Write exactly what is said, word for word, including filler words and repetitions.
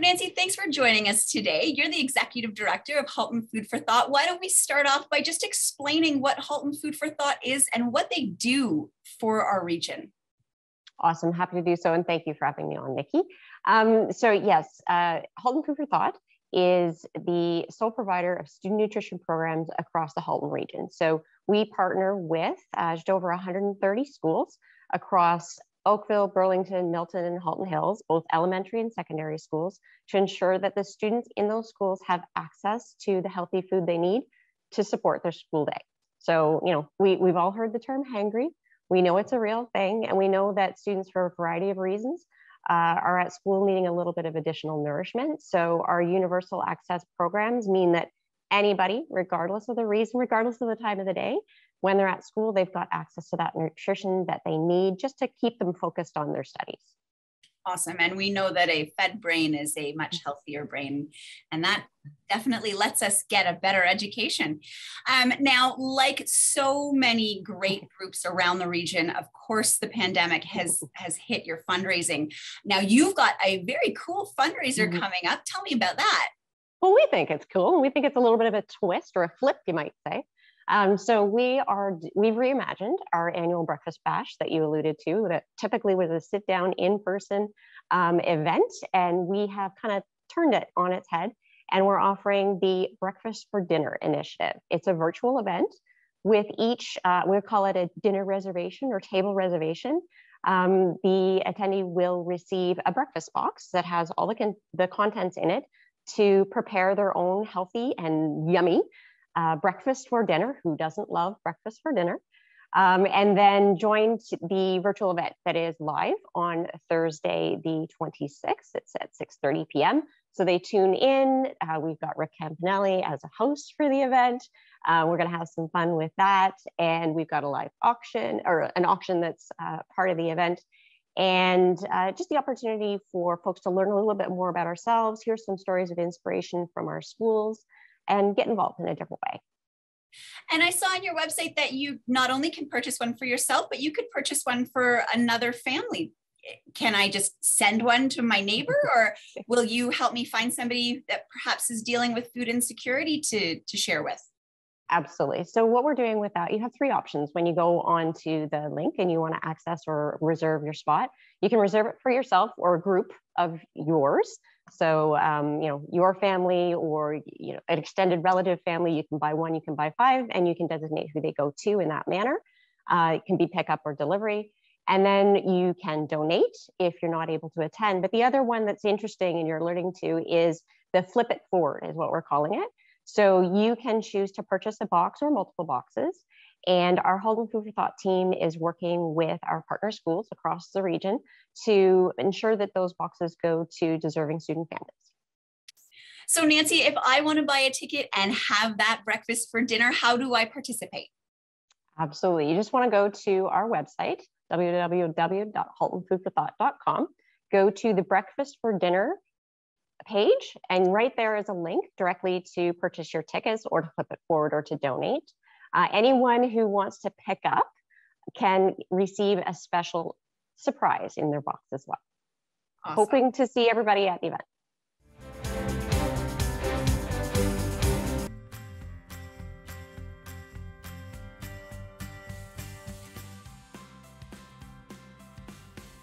Nancy, thanks for joining us today. You're the Executive Director of Halton Food for Thought. Why don't we start off by just explaining what Halton Food for Thought is and what they do for our region? Awesome, happy to do so, and thank you for having me on, Nikki. Um, so yes, uh, Halton Food for Thought is the sole provider of student nutrition programs across the Halton region. So we partner with uh, just over one hundred thirty schools across Oakville, Burlington, Milton, and Halton Hills, both elementary and secondary schools, to ensure that the students in those schools have access to the healthy food they need to support their school day. So, you know, we, we've all heard the term hangry. We know it's a real thing, and we know that students, for a variety of reasons, uh, are at school needing a little bit of additional nourishment. So our universal access programs mean that anybody, regardless of the reason, regardless of the time of the day, when they're at school, they've got access to that nutrition that they need just to keep them focused on their studies. Awesome. And we know that a fed brain is a much healthier brain, and that definitely lets us get a better education. Um, now, like so many great groups around the region, of course, the pandemic has, has hit your fundraising. Now, you've got a very cool fundraiser mm-hmm. coming up. Tell me about that. Well, we think it's cool, and we think it's a little bit of a twist or a flip, you might say. Um, so we are, we've reimagined our annual breakfast bash that you alluded to, that typically was a sit down in person um, event. And we have kind of turned it on its head, and we're offering the Breakfast for Dinner initiative. It's a virtual event with each, uh, we'll call it a dinner reservation or table reservation. Um, the attendee will receive a breakfast box that has all the, con the contents in it to prepare their own healthy and yummy Uh, breakfast for dinner. Who doesn't love breakfast for dinner? Um, and then join the virtual event that is live on Thursday, the twenty-sixth. It's at six thirty p m So they tune in. Uh, we've got Rick Campanelli as a host for the event. Uh, we're going to have some fun with that. And we've got a live auction, or an auction that's uh, part of the event. And uh, just the opportunity for folks to learn a little bit more about ourselves, hear some stories of inspiration from our schools, and get involved in a different way. And I saw on your website that you not only can purchase one for yourself, but you could purchase one for another family. Can I just send one to my neighbor, or will you help me find somebody that perhaps is dealing with food insecurity to, to share with? Absolutely. So what we're doing with that, you have three options when you go onto the link and you want to access or reserve your spot. You can reserve it for yourself or a group of yours. So, um, you know, your family or, you know, an extended relative family, you can buy one, you can buy five, and you can designate who they go to in that manner. Uh, it can be pickup or delivery. And then you can donate if you're not able to attend. But the other one that's interesting and you're alerting to is the flip it forward is what we're calling it. So you can choose to purchase a box or multiple boxes. And our Halton Food for Thought team is working with our partner schools across the region to ensure that those boxes go to deserving student families. So Nancy, if I want to buy a ticket and have that breakfast for dinner, how do I participate? Absolutely. You just want to go to our website, w w w dot halton food for thought dot com, go to the Breakfast for Dinner page, and right there is a link directly to purchase your tickets or to flip it forward or to donate. Uh, anyone who wants to pick up can receive a special surprise in their box as well. Awesome. Hoping to see everybody at the event.